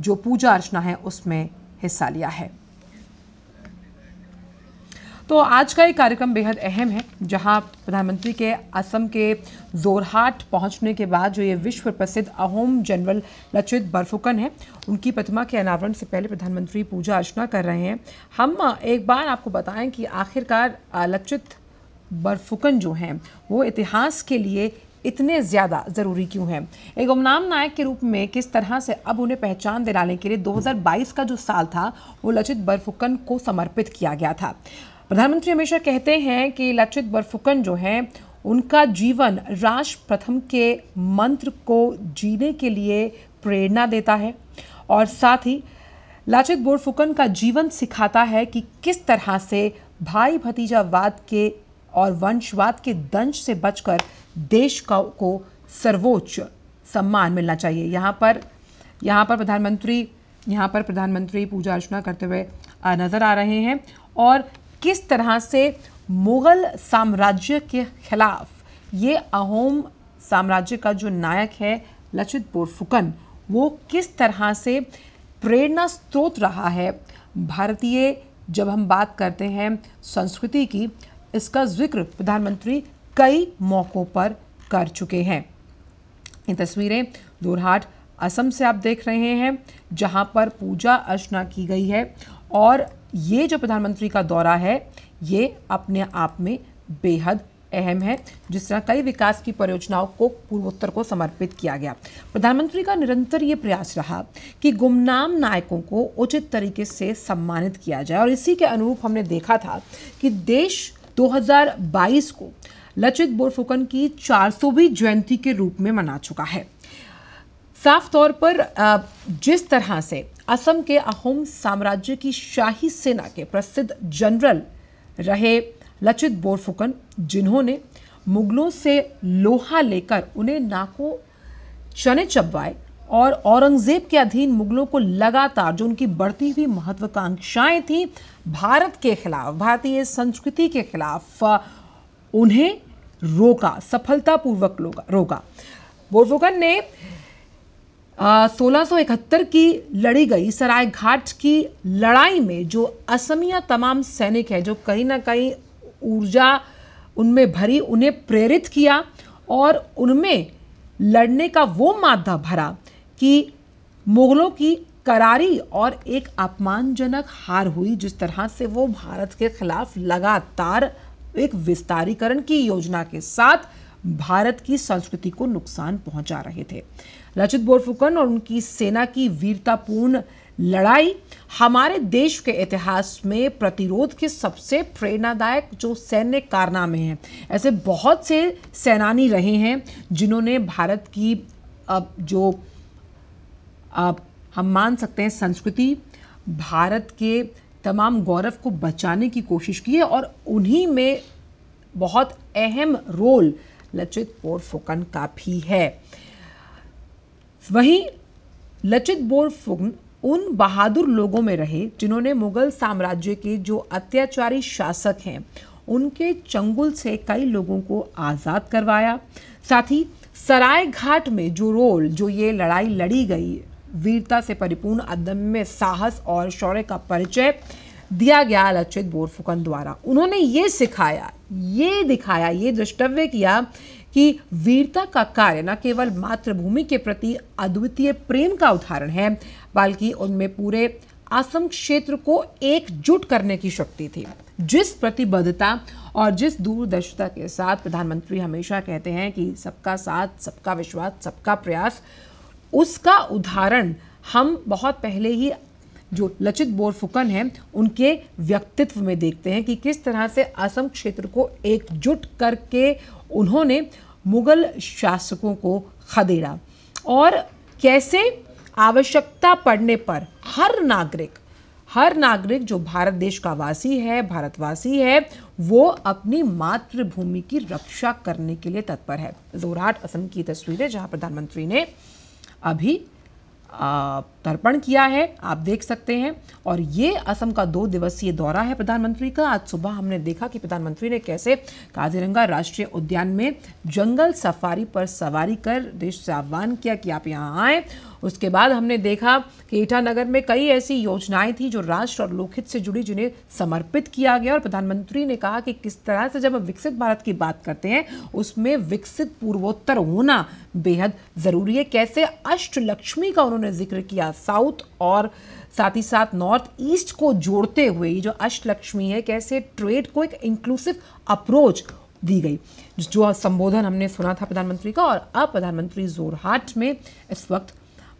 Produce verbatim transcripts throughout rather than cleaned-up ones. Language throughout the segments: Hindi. जो पूजा अर्चना है उसमें हिस्सा लिया है। तो आज का ये कार्यक्रम बेहद अहम है, जहां प्रधानमंत्री के असम के जोरहाट पहुंचने के बाद जो ये विश्व प्रसिद्ध अहोम जनरल लचित बोरफुकन है, उनकी प्रतिमा के अनावरण से पहले प्रधानमंत्री पूजा अर्चना कर रहे हैं। हम एक बार आपको बताएं कि आखिरकार लचित बोरफुकन जो हैं वो इतिहास के लिए इतने ज़्यादा ज़रूरी क्यों है। एक गुमनाम नायक के रूप में किस तरह से अब उन्हें पहचान दिलाने के लिए दो हज़ार बाईस का जो साल था वो लचित बोरफुकन को समर्पित किया गया था। प्रधानमंत्री हमेशा कहते हैं कि लचित बोरफुकन जो हैं उनका जीवन राष्ट्र प्रथम के मंत्र को जीने के लिए प्रेरणा देता है और साथ ही लचित बोरफुकन का जीवन सिखाता है कि किस तरह से भाई भतीजावाद के और वंशवाद के दंश से बचकर देश का को सर्वोच्च सम्मान मिलना चाहिए। यहाँ पर यहाँ पर प्रधानमंत्री यहाँ पर प्रधानमंत्री पूजा अर्चना करते हुए नज़र आ रहे हैं और किस तरह से मुग़ल साम्राज्य के ख़िलाफ़ ये अहोम साम्राज्य का जो नायक है लचित बोरफुकन वो किस तरह से प्रेरणा स्रोत रहा है। भारतीय जब हम बात करते हैं संस्कृति की, इसका जिक्र प्रधानमंत्री कई मौक़ों पर कर चुके हैं। ये तस्वीरें जोरहाट असम से आप देख रहे हैं जहां पर पूजा अर्चना की गई है और ये जो प्रधानमंत्री का दौरा है ये अपने आप में बेहद अहम है, जिस तरह कई विकास की परियोजनाओं को पूर्वोत्तर को समर्पित किया गया। प्रधानमंत्री का निरंतर ये प्रयास रहा कि गुमनाम नायकों को उचित तरीके से सम्मानित किया जाए और इसी के अनुरूप हमने देखा था कि देश दो हज़ार बाईस को लचित बोरफुकन की चार सौवीं जयंती के रूप में मना चुका है। साफ तौर पर जिस तरह से असम के अहोम साम्राज्य की शाही सेना के प्रसिद्ध जनरल रहे लचित बोरफुकन, जिन्होंने मुगलों से लोहा लेकर उन्हें नाकों चने चबवाए और औरंगजेब के अधीन मुगलों को लगातार जो उनकी बढ़ती हुई महत्वाकांक्षाएं थी भारत के खिलाफ, भारतीय संस्कृति के खिलाफ, उन्हें रोका, सफलतापूर्वक रोका। बोरफुकन ने सोलह सौ इकहत्तर की लड़ी गई सराय घाट की लड़ाई में जो असमिया तमाम सैनिक हैं जो कहीं ना कहीं ऊर्जा उनमें भरी, उन्हें प्रेरित किया और उनमें लड़ने का वो मादा भरा कि मुगलों की करारी और एक अपमानजनक हार हुई। जिस तरह से वो भारत के खिलाफ लगातार एक विस्तारीकरण की योजना के साथ भारत की संस्कृति को नुकसान पहुंचा रहे थे। लचित बोरफुकन और उनकी सेना की वीरतापूर्ण लड़ाई हमारे देश के इतिहास में प्रतिरोध के सबसे प्रेरणादायक जो सैन्य कारनामे हैं। ऐसे बहुत से सेनानी रहे हैं जिन्होंने भारत की अब जो अब हम मान सकते हैं संस्कृति, भारत के तमाम गौरव को बचाने की कोशिश की है और उन्हीं में बहुत अहम रोल लचित बोरफुकन का भी है। वहीं लचित बोरफुकन उन बहादुर लोगों में रहे जिन्होंने मुगल साम्राज्य के जो अत्याचारी शासक हैं उनके चंगुल से कई लोगों को आज़ाद करवाया। साथ ही सराय घाट में जो रोल, जो ये लड़ाई लड़ी गई, वीरता से परिपूर्ण अदम्य साहस और शौर्य का परिचय दिया गया लचित बोरफुकन द्वारा। उन्होंने ये सिखाया, ये दिखाया, ये द्रष्टव्य किया कि वीरता का कार्य न केवल मातृभूमि के प्रति अद्वितीय प्रेम का उदाहरण है बल्कि उनमें पूरे असम क्षेत्र को एकजुट करने की शक्ति थी। जिस प्रतिबद्धता और जिस दूरदर्शिता के साथ प्रधानमंत्री हमेशा कहते हैं कि सबका साथ, सबका विश्वास, सबका प्रयास, उसका उदाहरण हम बहुत पहले ही जो लचित बोरफुकन हैं उनके व्यक्तित्व में देखते हैं कि किस तरह से असम क्षेत्र को एकजुट करके उन्होंने मुग़ल शासकों को खदेड़ा और कैसे आवश्यकता पड़ने पर हर नागरिक हर नागरिक जो भारत देश का वासी है, भारतवासी है, वो अपनी मातृभूमि की रक्षा करने के लिए तत्पर है। जोरहाट असम की तस्वीरें जहाँ प्रधानमंत्री ने अभी आ, तर्पण किया है, आप देख सकते हैं। और ये असम का दो दिवसीय दौरा है प्रधानमंत्री का। आज सुबह हमने देखा कि प्रधानमंत्री ने कैसे काजीरंगा राष्ट्रीय उद्यान में जंगल सफारी पर सवारी कर देश से आह्वान किया कि आप यहाँ आएँ। उसके बाद हमने देखा कि ईटानगर में कई ऐसी योजनाएं थी जो राष्ट्र और लोकहित से जुड़ी, जिन्हें समर्पित किया गया। और प्रधानमंत्री ने कहा कि किस तरह से जब हम विकसित भारत की बात करते हैं उसमें विकसित पूर्वोत्तर होना बेहद ज़रूरी है। कैसे अष्टलक्ष्मी का उन्होंने जिक्र किया, साउथ और साथ ही साथ नॉर्थ ईस्ट को जोड़ते हुए ये जो अष्टलक्ष्मी है, कैसे ट्रेड को एक इंक्लूसिव अप्रोच दी गई, जो संबोधन हमने सुना था प्रधानमंत्री का। और अब प्रधानमंत्री जोरहाट में इस वक्त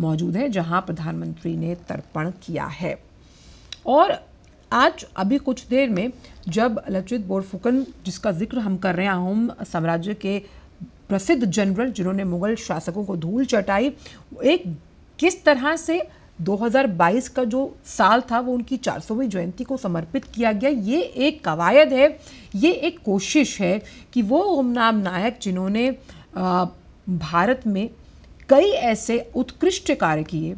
मौजूद है, जहां प्रधानमंत्री ने तर्पण किया है। और आज अभी कुछ देर में जब लचित बोरफुकन, जिसका जिक्र हम कर रहे हैं, अहोम साम्राज्य के प्रसिद्ध जनरल जिन्होंने मुगल शासकों को धूल चटाई, एक किस तरह से दो हज़ार बाईस का जो साल था वो उनकी चार सौवीं जयंती को समर्पित किया गया। ये एक कवायद है, ये एक कोशिश है कि वो गुमनाम नायक जिन्होंने भारत में कई ऐसे उत्कृष्ट कार्य किए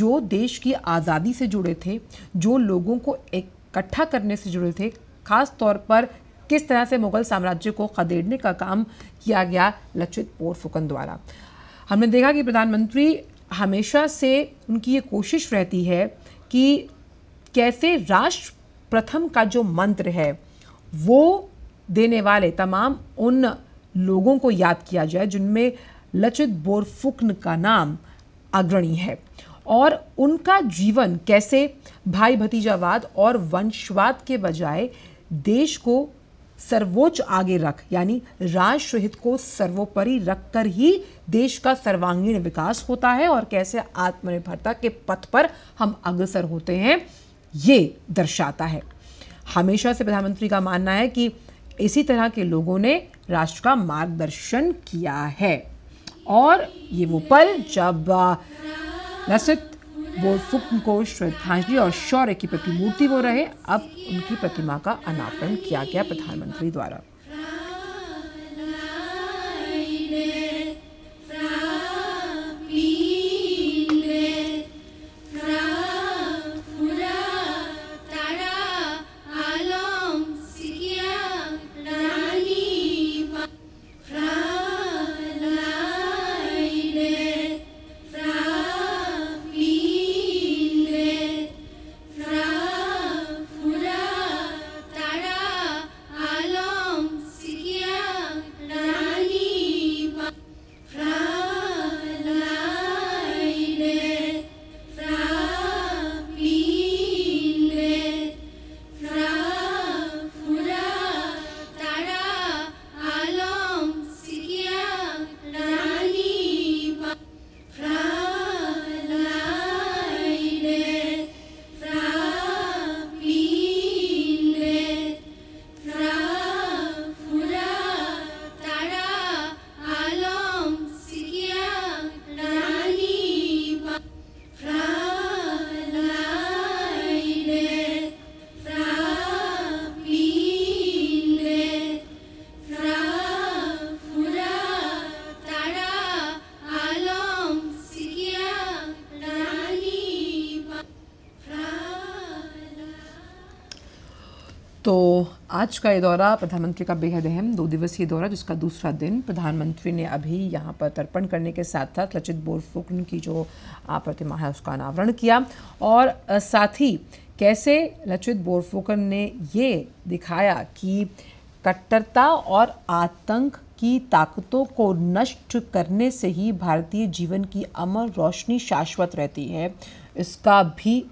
जो देश की आज़ादी से जुड़े थे, जो लोगों को इकट्ठा करने से जुड़े थे, ख़ास तौर पर किस तरह से मुग़ल साम्राज्य को खदेड़ने का काम किया गया लचित बोरफुकन द्वारा। हमने देखा कि प्रधानमंत्री हमेशा से उनकी ये कोशिश रहती है कि कैसे राष्ट्र प्रथम का जो मंत्र है वो देने वाले तमाम उन लोगों को याद किया जाए जिनमें लचित बोरफुकन का नाम अग्रणी है। और उनका जीवन कैसे भाई भतीजावाद और वंशवाद के बजाय देश को सर्वोच्च आगे रख, यानी राष्ट्र हित को सर्वोपरि रखकर ही देश का सर्वांगीण विकास होता है और कैसे आत्मनिर्भरता के पथ पर हम अग्रसर होते हैं, ये दर्शाता है। हमेशा से प्रधानमंत्री का मानना है कि इसी तरह के लोगों ने राष्ट्र का मार्गदर्शन किया है। और ये वो पल जब लचित बोरफुकन को श्रद्धांजलि और शौर्य की प्रतिमूर्ति वो रहे, अब उनकी प्रतिमा का अनावरण किया गया प्रधानमंत्री द्वारा। तो आज का ये दौरा प्रधानमंत्री का बेहद अहम दो दिवसीय दौरा, जिसका दूसरा दिन प्रधानमंत्री ने अभी यहाँ पर तर्पण करने के साथ साथ लचित बोरफुकन की जो प्रतिमा है उसका अनावरण किया। और साथ ही कैसे लचित बोरफुकन ने ये दिखाया कि कट्टरता और आतंक की ताकतों को नष्ट करने से ही भारतीय जीवन की अमर रोशनी शाश्वत रहती है, इसका भी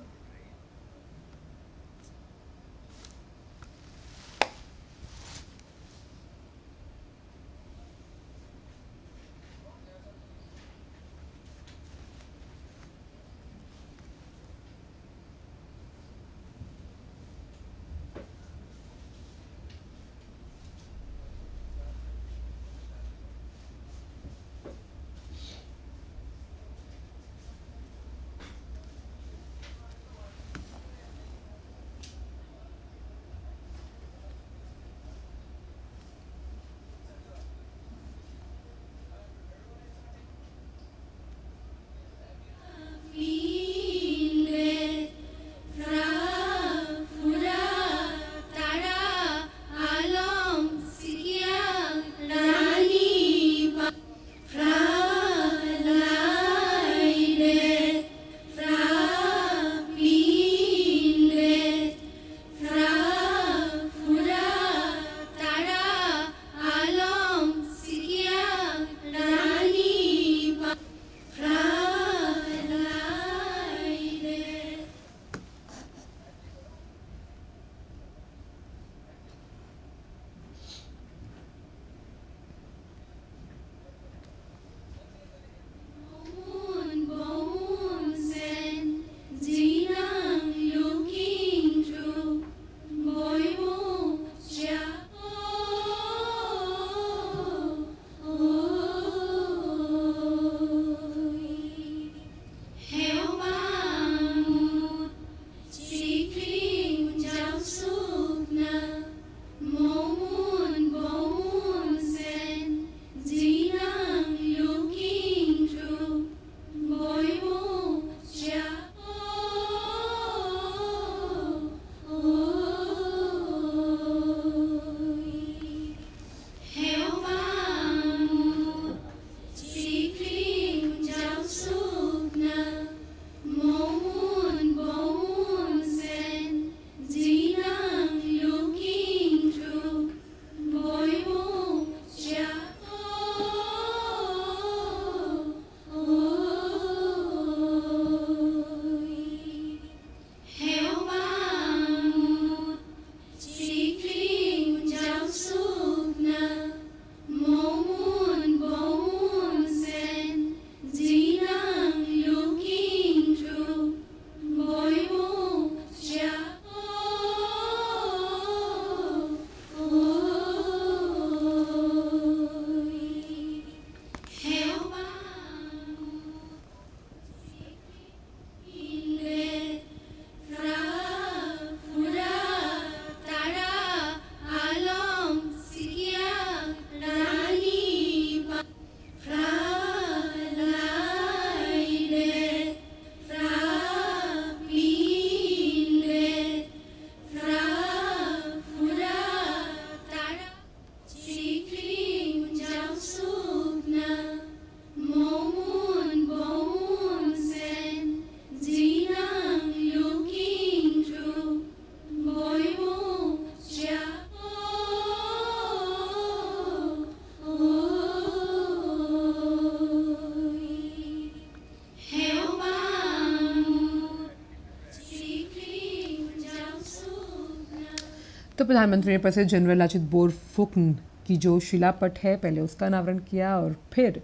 तो प्रधानमंत्री ने प्रसिद्ध जनरल लचित बोरफुकन की जो शिलापट है पहले उसका अनावरण किया और फिर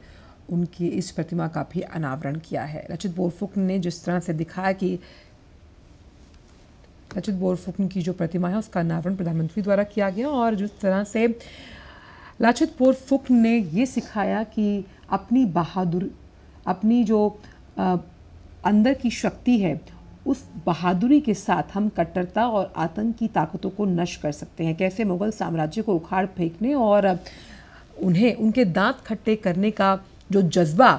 उनकी इस प्रतिमा का भी अनावरण किया है। लचित बोरफुकन ने जिस तरह से दिखाया कि लचित बोरफुकन की जो प्रतिमा है उसका अनावरण प्रधानमंत्री द्वारा किया गया और जिस तरह से लचित बोरफुकन ने ये सिखाया कि अपनी बहादुर अपनी जो आ, अंदर की शक्ति है उस बहादुरी के साथ हम कट्टरता और आतंक की ताकतों को नष्ट कर सकते हैं। कैसे मुग़ल साम्राज्य को उखाड़ फेंकने और उन्हें उनके दांत खट्टे करने का जो जज्बा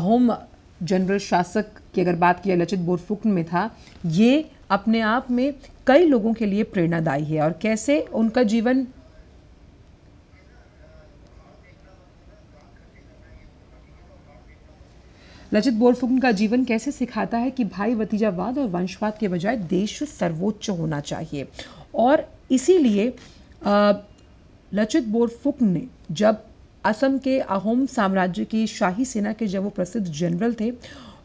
अहोम जनरल शासक की अगर बात की लचित बोरफुकन में था, ये अपने आप में कई लोगों के लिए प्रेरणादायी है। और कैसे उनका जीवन लचित बोरफुकन का जीवन कैसे सिखाता है कि भाई भतीजावाद और वंशवाद के बजाय देश सर्वोच्च होना चाहिए। और इसीलिए लचित बोरफुकन ने जब असम के अहोम साम्राज्य की शाही सेना के जब वो प्रसिद्ध जनरल थे,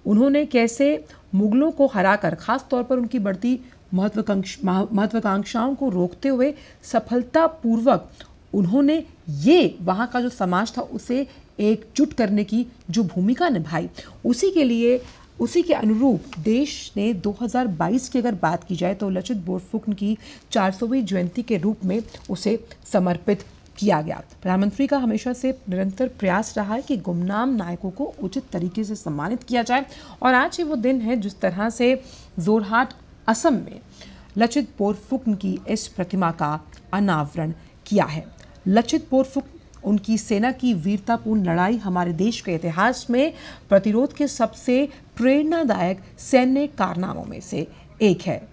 उन्होंने कैसे मुग़लों को हराकर ख़ास तौर पर उनकी बढ़ती महत्वाकांक्ष महत्वाकांक्षाओं को रोकते हुए सफलतापूर्वक उन्होंने ये वहाँ का जो समाज था उसे एकजुट करने की जो भूमिका निभाई, उसी के लिए उसी के अनुरूप देश ने दो हज़ार बाईस की अगर बात की जाए तो लचित बोरफुकन की चार सौवीं जयंती के रूप में उसे समर्पित किया गया। प्रधानमंत्री का हमेशा से निरंतर प्रयास रहा है कि गुमनाम नायकों को उचित तरीके से सम्मानित किया जाए और आज ये वो दिन है जिस तरह से जोरहाट असम में लचित बोरफुकन की इस प्रतिमा का अनावरण किया है। लचित बोरफुकन उनकी सेना की वीरतापूर्ण लड़ाई हमारे देश के इतिहास में प्रतिरोध के सबसे प्रेरणादायक सैन्य कारनामों में से एक है।